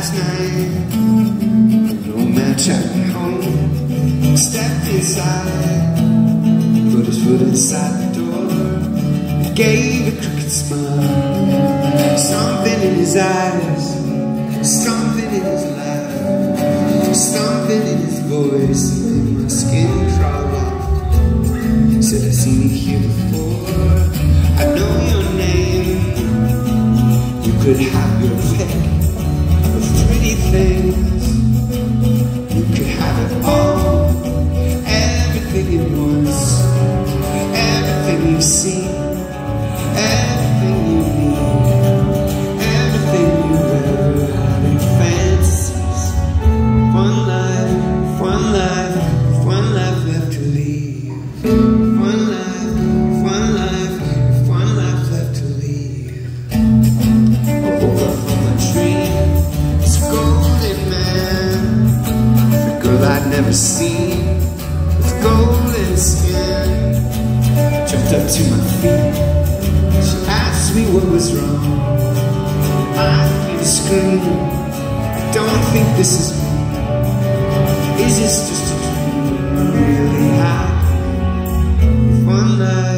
last night. No match at home. Stepped inside, put his foot inside the door. He gave a crooked smile. Something in his eyes, something in his life, something in his voice made my skin crawl up. Said, I've seen you here before. I know your name. You could have your pick of pretty things. You could have it all, everything at once, everything you've seen, everything you need, everything you've ever had in fantasies. One life left to live. One life left to live. I woke up from my dream. I'd never seen, with golden skin, jumped up to my feet. She asked me what was wrong. I came screaming, I don't think this is me. Is this just a dream? Really happening? If one night.